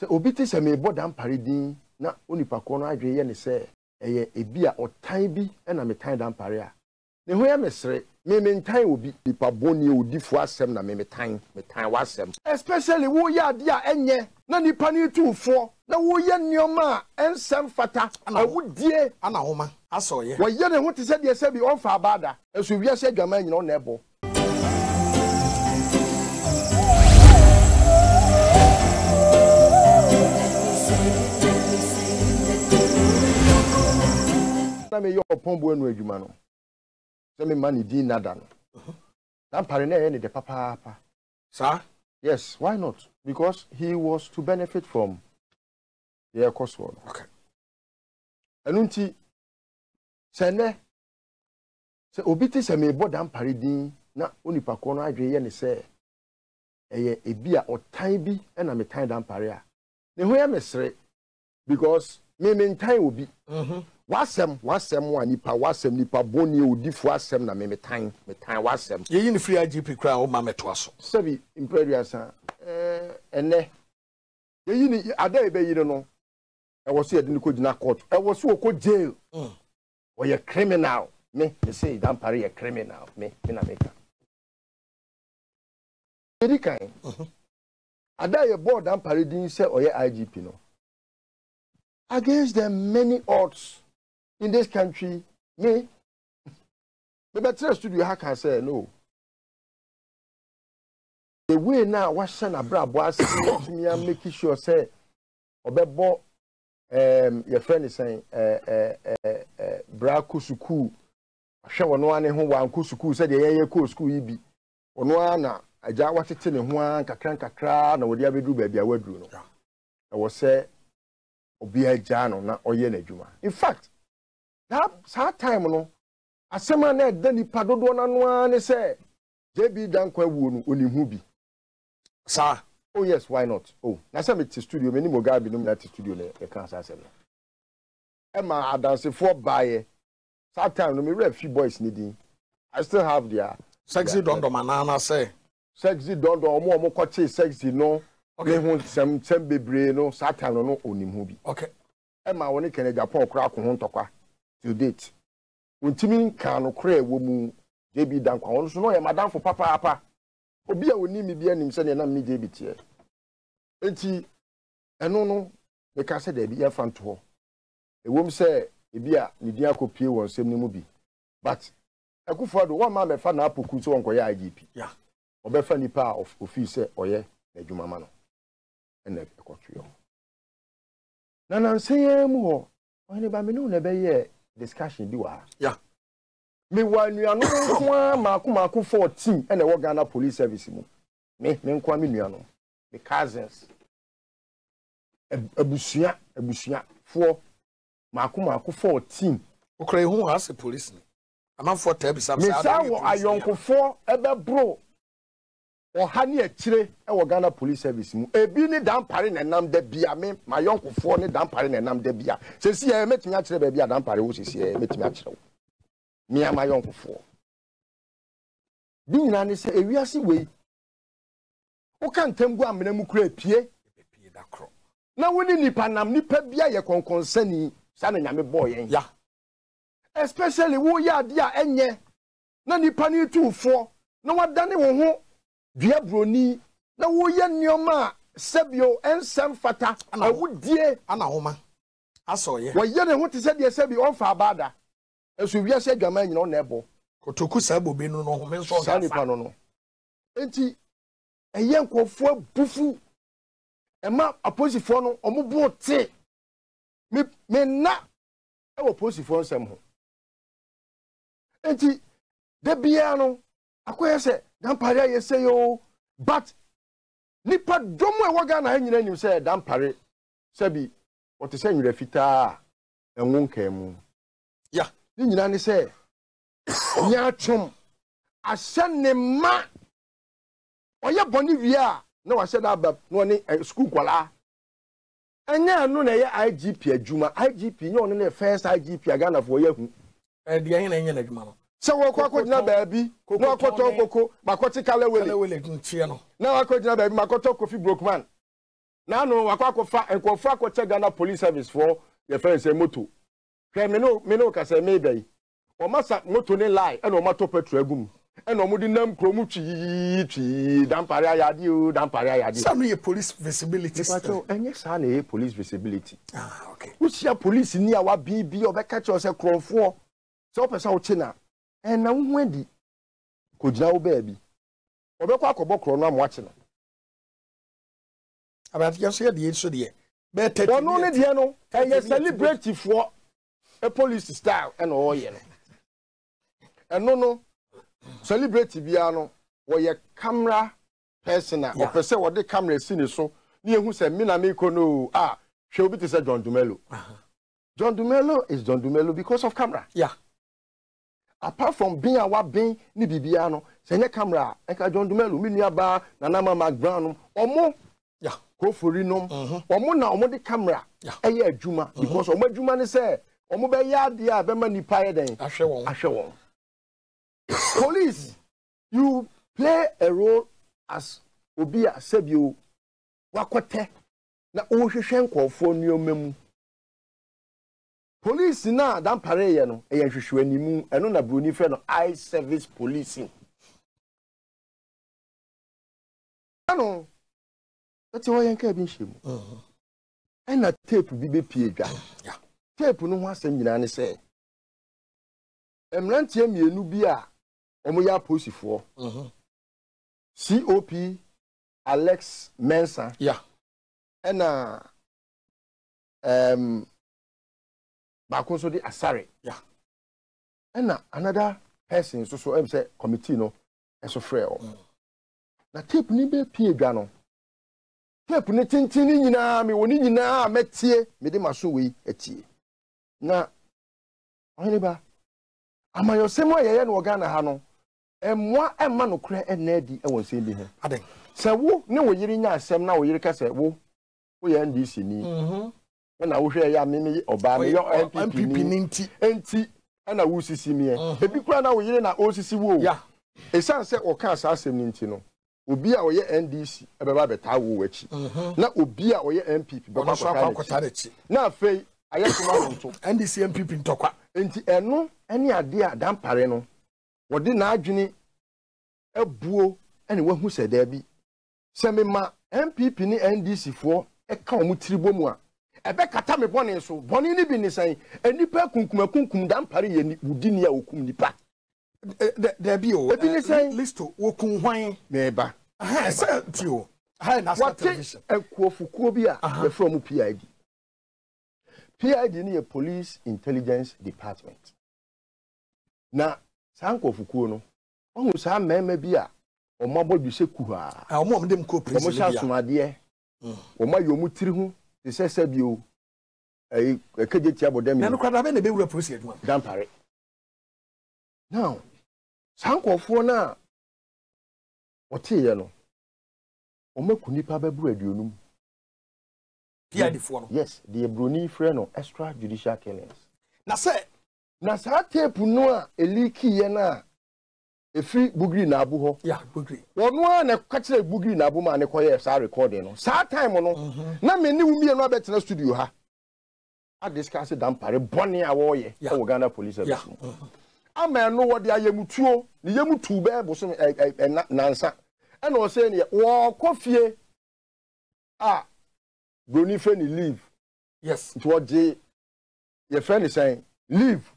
Se obiti se mebo Dampare din na onipa ko no adwe ye ne se eye ebia otan bi na metan Dampare a ne ho ya mesre me mentan obi nipa boni odifo asem na me metan wasem especially wo ya dia enye na nipa ni tuufo na wo ye nyoma ensem fata na wo die ana homa aso ye wo ye ne ho te se de se bi onfa abada enso wi ase adwaman nyina na ebo. Na me yo pombo enu adwuma no se me mani di nada no Dampare na ye ne de papa sir. Yes, why not? Because he was to benefit from the air cost one. Okay. Enunti se ne se obiti se me bo Dampare din na onipa ko no adwe ye ne se eye ebia otan bi na metan Dampare a ne ho ya mesre because me mentan obi wasem wanipa wasem nipa boni odifo asem na metan wasem ye ni free IGP kra o ma meto aso sebi imperials ene ye ni ada ebe yire no e wo so ye ni ko jina court e wo so ko jail o ye criminal me say Dampare ye criminal me na meka edi kan ada ye board Dampare din say o ye IGP no against the many odds in this country, the better studio hacker say no. The way now what's an abrabwas me and making sure say Obebo your friend is saying Brakusuku show no one who one kusuku said the air cool school ebi. On one I ja what it in one kakran na would ya be do baby I would do no. I was say Obia Jano na oye na juma. In fact, that time no, asema na deni padodo na nwa ne se J.B. Danquah wonu onihubi. Sir, oh yes, why not? Oh, na se me ti studio me ni moga bi no na ti studio le kan sa se no. E ma adanse for buy. That time no me ref few boys needing. I still have their sexy dondo manana say. Sexy dondo omo ko che sexy no. Okay, who some bebre no Satan no onimhu. Okay. Emma woni kene Japan kra ko hontokwa. To date. Untimi kan no kra wo mu J.B. Danquah won so no ye madam for papa. Obi a woni mi bia nim se na mi J.B. tie. Enti eno no me ka se da bi ye fanto ho. Ewom se e bia ni dia kopie won sem ni mu bi. But Akufo do won ma me fa na apoku so won ko ya IGP. Yeah. Obefa ni pa of office oye na djuma ma no. Nana say more. Only by me no never yet discussion do I. Yeah. Me while you are not Marco 14 and the Wagana police service. Me Kwamino, the cousins a busia for Marco 14. Okay, who has a policeman? I'm for Tabis. I young for ever bro. Or honey a chile and Wagana police service. A bini Dampare and nam de bia me, my uncle phone Dampare and nam de bia. Says ye met me actually baby Dampare who says ye met me actually. Me and my uncle for. Being an say a weasy way. O can't tell Guaminamukre pie da cro. Now when in Panam ni pebia ye con concerning San and boy ya. Especially wo ya dia enye. Nani pani 2 4. No what done it. Dia broni na wo ye nyoma sebio ensem fata na wo die ana homa aso ye wo ye ne ho te se de sebi onfa abada enso wi ase adwaman nyina na ebo kotoku sabobe no no home nso sa nipa no no enti eye nkofo abufu ema aposifo no omobo te me na ewo aposifo nsem ho enti de bia no akoye se Dampare ye say yo, but nipa domo e waga na nyina nim say Dampare sabi what say nyira fita enwon kan mu ya ni nyina ne say nya chom asen ne ma oye boni via na wa say da bab no ne school kwala anya no na ye IGP adwuma IGP nyo no na first IGP aga na fo ye hu e de anya na nya na adwuma no se wo kwako jina baabi ko akoto koko makotikale wele no na kwako jina baabi makoto Kofi Brookman Now no wakwakofa enkofa akoche Ghana police service for your friends say moto. Hwe me no ka say me dai. O masa moto ni lie e no mato petrol agum. E no mudi nam kromu twi Dampare ayade o Dampare ayade. Some your police visibility. Pato enye sa na police visibility. Ah okay. Usia police ni awa bibi obeka che o se krofo. So person o che na. E na wo adi. Ko jina wo ba bi. Obekwa akobo kro no amwa che na. About your said the issue there. Better no, only the no, and you celebrate for a police style and all you know. And no, celebrate piano or your camera personal or person what the camera scene so near who said Mina Miko no. Ah, she'll be to say John Dumelo. John Dumelo is John Dumelo because of camera. Yeah, apart from being our being ni Bibiano, send a camera and John Dumelo, Minia Bar, Nanama McBrown or more. Yeah, go for renom. Omo na omo the camera. Yeah, eye adwuma because omo adwuma ne say omo be ya dia be ma nipa ye den. Ahwe won. Police, you play a role as obi a sebio wakote na o hwehwe nkofo nuomam. Police na Dampare ye no eye hwehwe animu eno na broni fe no eye service policing. Ano that's why I can't be shame. And that tape will be paid. Yeah, tape no one send you and say, I'm not telling you, Nubia, Omoya Pussy for COP Alex Mensah. Yeah, and Bakonso de Asare. Yeah, and another person, so I'm say, committee no, and so frail. Now tape Nibe Piagano. Tintin na me woni nyina metie me de maso we etie na oneba ama yo semo yeye no Ghana ha no emwa emma no kra enadi e won se bi ho aden se wo ne wo yiri nya asem na wo yiri ka se wo ye NDC ni na wo hwe ya me oba me yo MPP ni enti na wo sisi me e bi kra na wo yiri na o sisi wo ya e san se o ka asem ni enti no Obia oye NDC ebeba beta wo wachi na obia oye MPP beba kwakwa tachi na afei ayekuma nto NDC MPP ntokwa enti eno ene ade a Dampare no wode na adwene ebuo ene wahu se da bi se me ma MPP ni NDC fo eka omutiribo mu a ebe kata me bone so bone ni bi ni san enipa kunkumakunkum Dampare ye ni wudi ni a okum nipa there be o list wokun hwan meba aha say tio aha na start television akuofukuo bia be from PID ni a police intelligence department na sankofukuo no ohun sa meme bia omabodwe sekuha a omodem ko president bia omosasumade omayomu tiri hu se sesa bio ai kajetia bodami na no kwada be na be wura police aduma Dampare. Now, Sanko for now, what yellow? Omekunipa Bebuadunum. Yes, the Bruni Freno, extra judicial killings. Nasa Nasate Punua, a leaky yena, a free bugri nabuho. Yeah, bugri. One a catch a bugri nabuma and a quiet star recording. Sad time or no. Now, many will be a rabbit in the studio. Ha. I discussed Dampare, Bonnie, a warrior, Uganda police. I may know what the Ayamutuo, the Yamutu Babosum and Nansa, and was saying, oh, coffee. Ah, Bruni friendly leave. Yes, to what J. Your friend is saying, leave.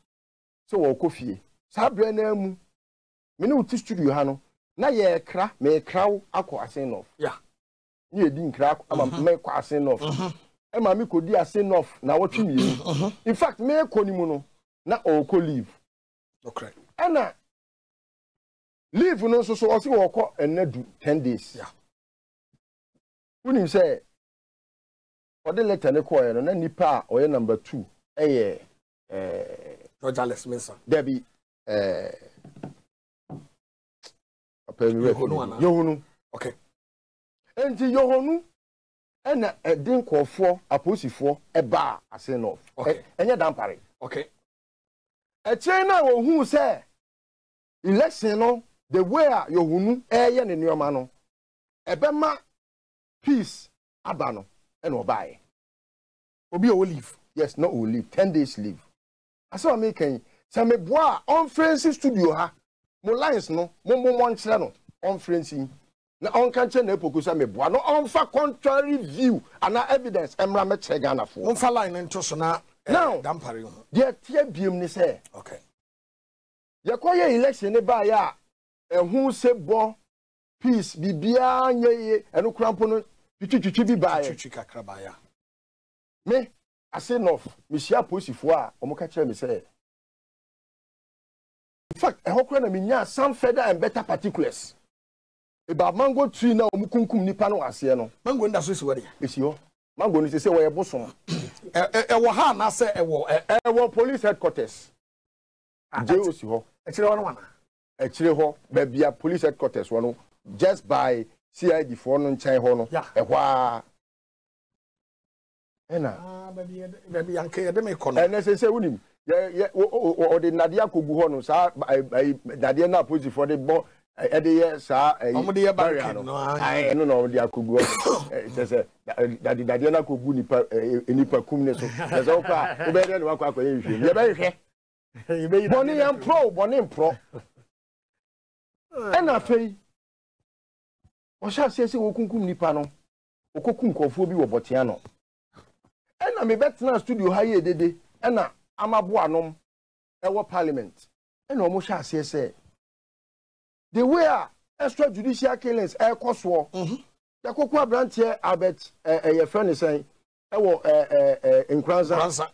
So, oh, coffee. Sabrenemu. Menu teach to you, Hano. Na ye cra, may crow, aqua sin off. Yeah. Ye didn't crack, I'm a make sin off. And my miko dear sin off. Now, what you mean? In fact, may conimuno, not all co leave. Okay. And leave no so also walk and not do 10 days. Yeah. When you say, or the letter required and any pa or number 2, Roger Alex Mensah. There be Yohonu. Okay. And the Yohonu and a didn't call for a pussy for a bar as enough. Okay. And you're Dampare. Okay. A China who say election the way your woman air in your man. A bema peace abano and will buy. Obi will leave. Yes, no will leave. 10 days leave. I saw me can say me boy on Francis studio ha. Mo lines no, mo one channel on Francis. Na on can change epoku say me boy no on fa contrary view and evidence emra me che Ghana for. On fa line nto so na Dampare ho. There tie biem ni say. Okay. Ye koye election ne ba ya ehun se bo peace bibia nyeye enu krampo no twitwitwi bi ba ya. Me I say enough. Monsieur Posifwa, Omokache, me say. In fact, I hope when I mean some further and better particulars. About mango tree now, Mukunkum Nipano Asiano. Mango in the Swiss wedding. It's your mango is to say where a bosom. Ewahan, I say, Ewa police headquarters. JOC. Actually, one. Actually, baby, a police headquarters one just by CID for non Chai Hono. Ewa. Baby, I can't make on. And as I say, William, or the Nadia Kuguano, sir, Nadia Napozi for the boy, Eddie, sir, Omodia Barriano. I don't know, Nadia Kuguano. There's a Nadia Kuguni in Nipacumnes. There's all better than what I can do. You're very fair. You may Bonnie and Pro, Bonnie and Pro. And I say, what shall I say? Wokunkum Nipano, Okokunko, Phobi or Botiano. Ena me betna studio ha ye dede ena amabo anom ewo parliament ena omo sha ase se the way extra judicial killings e koso ya kokwa brantie abet ye friend say ewo nkranza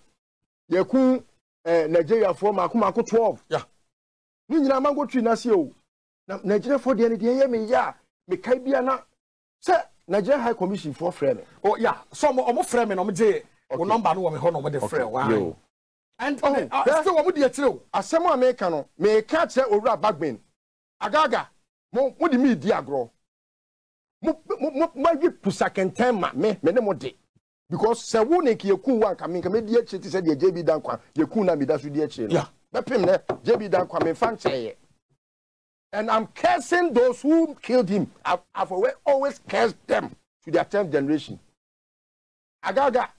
ye ku Nigeria for makomako 12 yeah ni nyina mango twi na se o Nigeria for de ne de ye me ya me kai bia na se Nigeria High Commission for frame oh yeah so omo frame no me je okay. Well, number no me hono me de frel wa. And still we dey tell asemo America no me ka che owura bagben. Agaga mo di me di agro. Mo magi pusakentema me ne mo de. Because se wo ne ke ku wan ka me di achi ti se de J.B. Danquah ye ku na me da so di achi no. Me pem ne J.B. Danquah me fan cheye. And I'm cursing those who killed him. I've always cursed them to their 10th generation. Agaga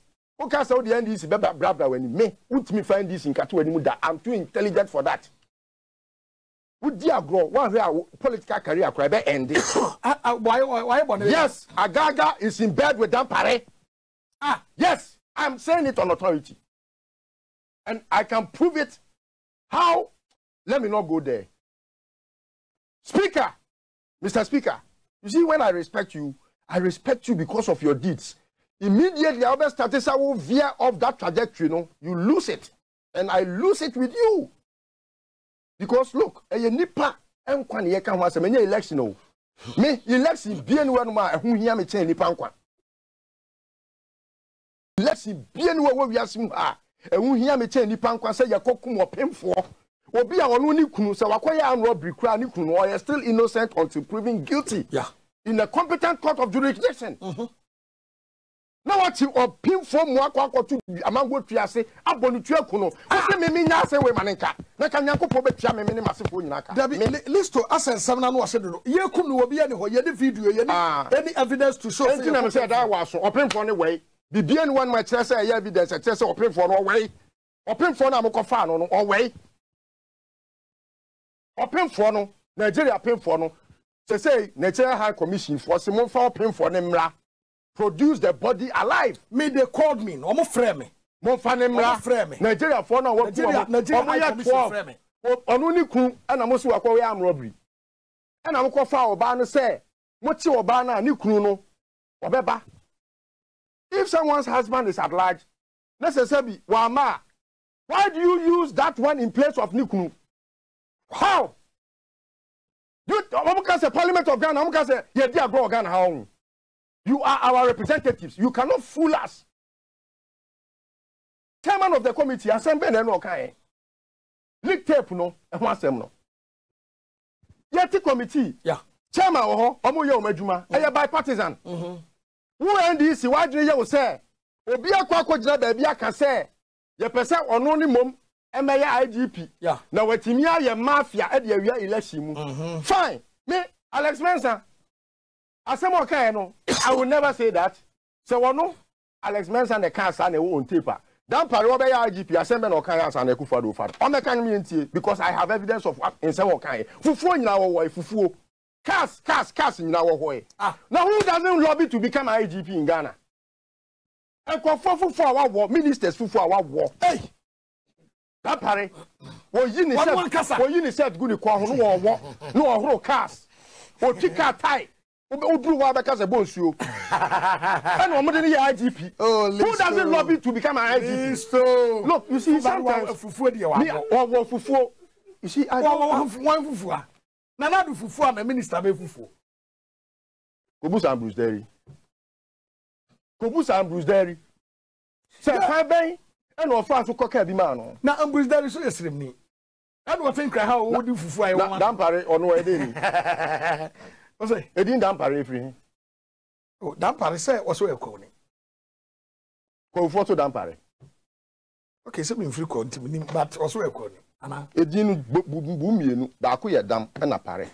who can say the NDC blah blah blah when me? Would me find this in Katuanimuda? I'm too intelligent for that. Would dear grow one real political career cry by ending? Why? Yes, Agaga is in bed with Dampare. Ah, yes, I'm saying it on authority. And I can prove it. How? Let me not go there. Speaker, Mr. Speaker, you see, when I respect you because of your deeds. Immediately, our status will veer off that trajectory. No, you lose it, and I lose it with you. Because look, a nipa and kwani ye can once a many election. No, me election bien one ma who hear me chain nipa nkwan. Election bien one we are seeing ah, and who hear me chain nipa nkwan say ya kokum or pim for or be our only kunu say wakoya and robbery crown kunu or you're still innocent until proven guilty. Yeah, in a competent court of jurisdiction. Now what you or pin for Mwakwakotu among what you say, Abonitua Kuno. I say, Mimi Nasa, Wemanenka. Nakanako Pobetia, Mimi Masifunaka. Listo, as and Savannah was said, Yakunu will be anywhere, any video, any evidence to show. I said, I was open for any way. The BN one might say evidence, I said, open for no way. Open for Namokofano, no way. Open for no, Nigeria pin for no. They say, Nigeria High Commission for Simon for pin for Nemra. Produce the body alive. Me they called me. No more frame. Mon fanemra frame. Nigeria for now. Nigeria frame. Onuni kun and I'm also a arm robbery. And I'm called for Obana say. Mochi Obana ni kunu no. Obeba. If someone's husband is at large, necessarily wama. Why do you use that one in place of Nikunu? How? You can say Parliament of Ghana. I'm say yeah, dear go Ghana how. You are our representatives. You cannot fool us. Chairman of the committee, assembly, and no kind. Leak tape, no, and one seminar. Yeti committee, yeah. Chairman, oh, Omoyo Medjuma, I am bipartisan. Who NDC, why do you say? Obia Kwakojina, Bebia can say, your percent or minimum, MAI IGP. Yeah. Now, what Timia, your mafia, at your election. Fine. Me, Alex Mensah. I will never say that. So, no, Alex Mensah and the cancer and the own taper. Dampare obe ya IGP asembe no kan asa na ekufado ofado. O me kan me ntie because I have evidence of what in sewo kan. Fufuo nyina wo wo fufuo. Cast nyina wo ho e. Now who doesn't lobby to become an IGP in Ghana? Ekofo fufuo wa wo ministers fufuo wa wo. Hey. Dampare wo yin set. Wo yin set guni kwa ho no wo wo. No ohoro cast. O tika tai. IGP. Who doesn't lobby to become an IGP? Look, you see, sometimes you see, I do minister be fufu. Kobus and Bruce Derry. Say, Fabi, and our friends who cocker the man. Now, Bruce Derry so extremely. I don't think how would you fufu I want. Dampare or no idea. What's it? It didn't Dampare free. Oh, Dampare say also a corner. Go for to Dampare. Okay, so me free continue, but also a corner. Ana. It didn't boom you that could dam and a parry.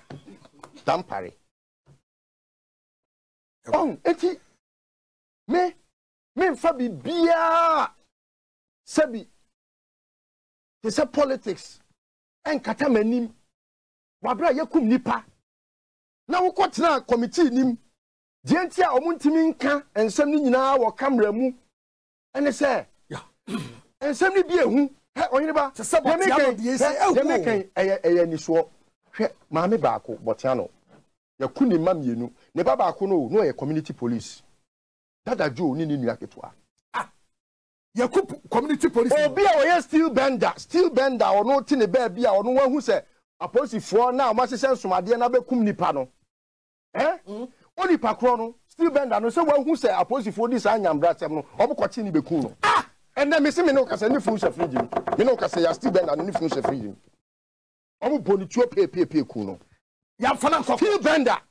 Dampare. Oh, eti me Fabi Bia Sebi. They say politics and Katamanim. Wabra Yakum Nipa. Now what na committee nim dientia omuntimi nka ensem ni nyina wo camera mu ene se ya ensem ni bi ehu he onyineba se make eye ni so hwe maame baako botiano yakuni mamienu ne baba baako no ye community police dada jo ni nua ketwa yakup community police obi a wo ye steel bender or no ti ne ba bia or no wahu se aposi for now masese somade na be kum nipa no Oni pakro no still bender no say wan hu say aposi for this anyambra tem no obukoti ni be kum no and then me say me no kasa ni fun chef frigim me no kasa ya still bender no ni fun chef frigim obuboni tuo pe kum no ya fana nkoko still bender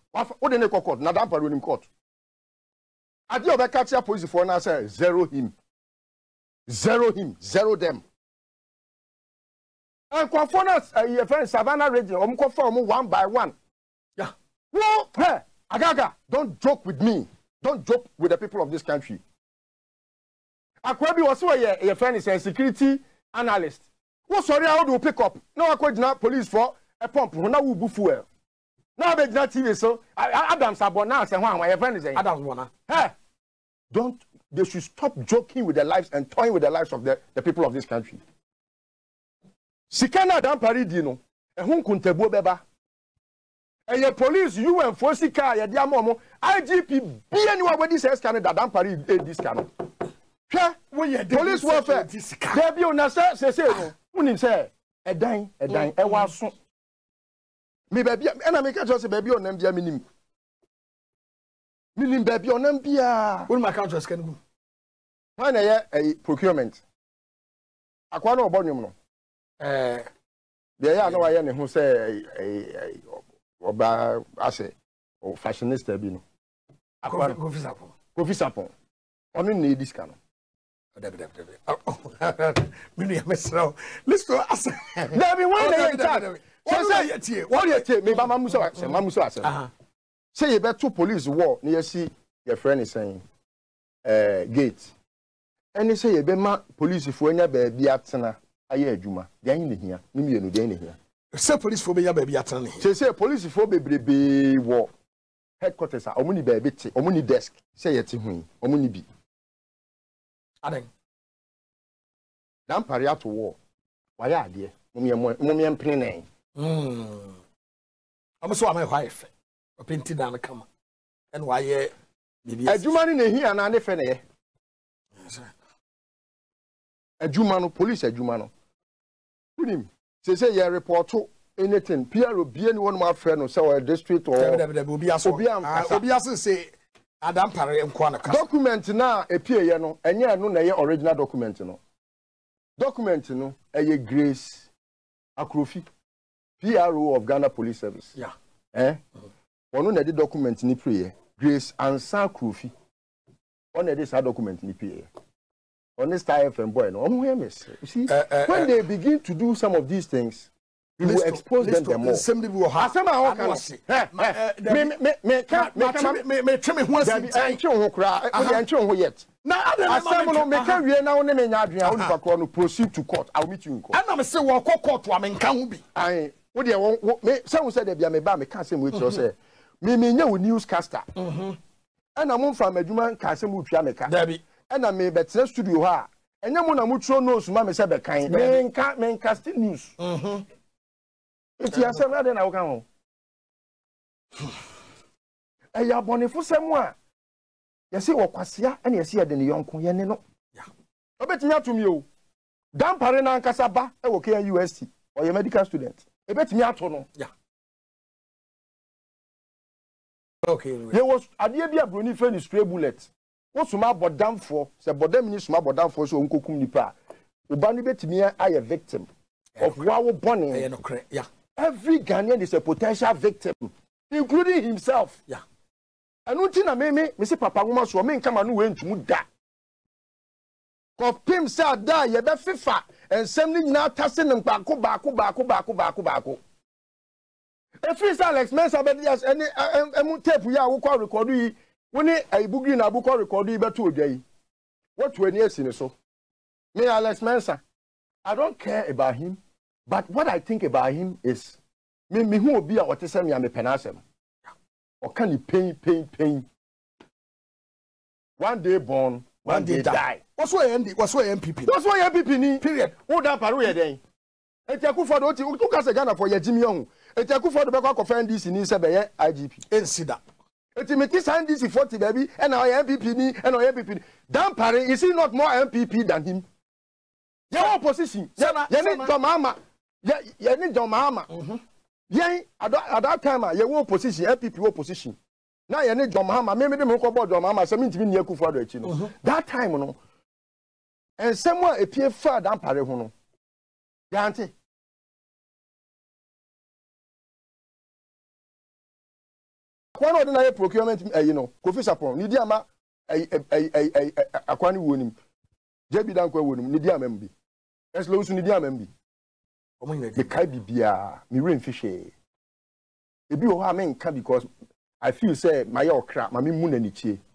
o de ne kokot na Dampare ni court ade obeka tia aposi for na say zero him zero them. And Kwafonas, your friend Savannah region, Omkoform one by one. Yeah. Whoa, hey, Agaga, don't joke with me. Don't joke with the people of this country. Akwebi was your friend is a security analyst. What sorry, how do you pick up? No, Akwedina police for a pump. Now we bufuel. Now they not TV so. Adam Sabona say one. Your friend is Adam Sabona. Hey, don't. They should stop joking with their lives and toying with the lives of the people of this country. Sikana Dampare di no ehun kuntebuo beba eye police you enforce sika ye dia momo IGP bi anyone wey this Canada Dampare this Canada hwe wo ye police warfare there be una say no unim say edan e waso me ba bia e na me catch say ba bia onam bia minim ba bia onam bia won ma count us can go why na ye procurement akwa na obonwum no yeah, no, I am who say I say, or fashionista bino. I can't go visit upon. Only need this cannon. Let's go. Let me one. What you take me by Mamusa? Say about two police war near see your friend is saying, gate. And they say, Bema police if we never be at aye Juma dey ni hia ni mienu dey ni hia say police for be ya baby atane say police for bebrebe wo headquarters a omuni baby ti omuni desk say yeti hun omuni bi adan Dampare ato wo wa ya ade mumye mpene nen amso amai wife openti dan kama en wa ye bibi Adjuma ni hia na ne fe ne ye Adjuma no police Adjuma no him say you report to anything PRO be anyone my friend or say district or obi aso say Dampare enko na document na epieye no enye no na ye original document no eye Grace Akrofi PRO of Ghana Police Service yeah ono na the document ni prayer Grace Ansa Akrofi ono dey say document ni prayer on this type of boy, no, you see, when they begin to do some of these things, you will expose them to more. Some people have. Me, Proceed to court. I'll meet you in court. And I'm saying, walk court to I what do you want? Someone said, they be a me bam, I can't say what you say. Me, no newscaster. And I'm from a Juman Cassim with Yameka. And I may bet studio ha. And I'm a mutual knows Mamma Sabakan. Men can't men casting news. It's yourself, then I'll go. I have money for someone. You see what Quasia and you see at the young Coyano. I bet you have to me. Dampare and Casaba, I will care USC or your medical student. I bet me out to know. Yeah. Okay. There was a dear Bruni friend is stray bullet. What's my but damn for? Said Bodem is my but damn for so Uncle Kumnipa. Ubani bet me, I a victim of Wow Bonnie. Yeah. Every Ghanaian is a potential victim, including himself. Yeah. And Utina Meme, Mr. Papa woman, so men come and went to Muda. Cop Pim said, die, you bet FIFA, and sending now tassing and Baku. If it's Alex Mensah, but yes, and a mutep we are who call record when a boogie in a book or record but 2 days. What 20 years in so? Me, Alex Mensah. I don't care about him, but what I think about him is me who will be a autism yam penasem. Or can you pain? One day born, one day die. What's why MD? What's why MPP? What's why MPP need? Period. Hold up, Dampare then. And Taku for the Utukasagana for your Jimmy Young. And Taku for the back of NDC in Sabaye IGP. And Sida. And to make this NDC 40 baby and our MPP and our MPP. Dampare, is he not more MPP than him? Your opposition. You need John Mahama. Yeah, at that time, you were opposition, MPP opposition. Now you need John Mahama. Maybe they make about John Mahama. Something to be for the chino. That time, you know, and someone appeared far down Paris, you know. Yeah, auntie. One ordinary procurement, you know, Kofi Sapon, Nidiama, Akwani Wonim, J.B. Danquah Wonim, Nidiama MB. That's low to Nidiama MB. The Kaibia, Mirin Fisher. If you are men, because I feel say, my old crap, my moon and